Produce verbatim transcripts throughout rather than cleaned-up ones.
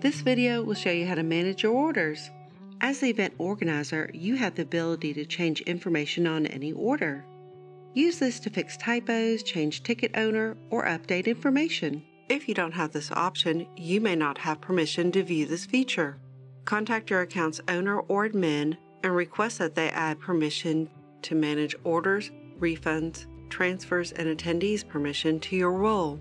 This video will show you how to manage your orders. As the event organizer, you have the ability to change information on any order. Use this to fix typos, change ticket owner, or update information. If you don't have this option, you may not have permission to view this feature. Contact your account's owner or admin and request that they add permission to manage orders, refunds, transfers, and attendees permission to your role.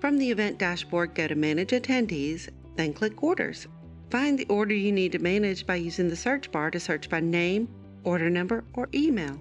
From the event dashboard, go to Manage Attendees, then click Orders. Find the order you need to manage by using the search bar to search by name, order number, or email.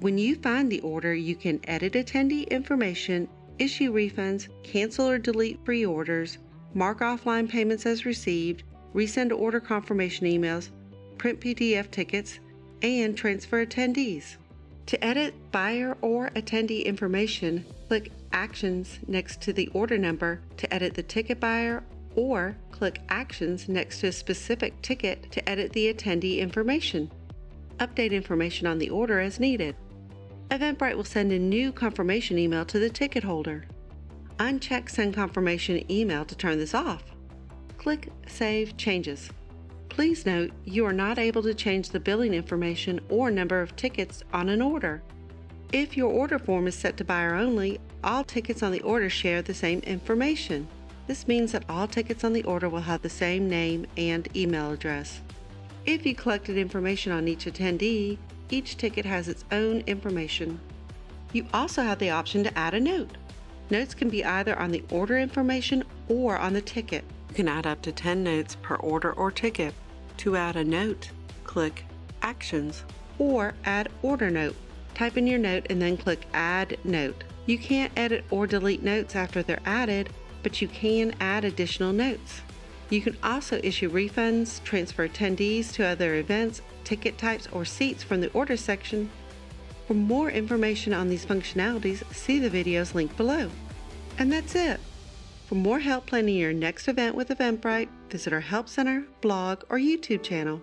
When you find the order, you can edit attendee information, issue refunds, cancel or delete pre-orders, mark offline payments as received, resend order confirmation emails, print P D F tickets, and transfer attendees. To edit buyer or attendee information, click Actions next to the order number to edit the ticket buyer, or click Actions next to a specific ticket to edit the attendee information. Update information on the order as needed. Eventbrite will send a new confirmation email to the ticket holder. Uncheck Send Confirmation Email to turn this off. Click Save Changes. Please note, you are not able to change the billing information or number of tickets on an order. If your order form is set to buyer only, all tickets on the order share the same information. This means that all tickets on the order will have the same name and email address. If you collected information on each attendee, each ticket has its own information. You also have the option to add a note. Notes can be either on the order information or on the ticket. You can add up to ten notes per order or ticket. To add a note, click Actions or Add Order Note. Type in your note and then click Add Note. You can't edit or delete notes after they're added, but you can add additional notes. You can also issue refunds, transfer attendees to other events, ticket types, or seats from the order section. For more information on these functionalities, see the videos linked below. And that's it. For more help planning your next event with Eventbrite, visit our Help Center, blog, or YouTube channel.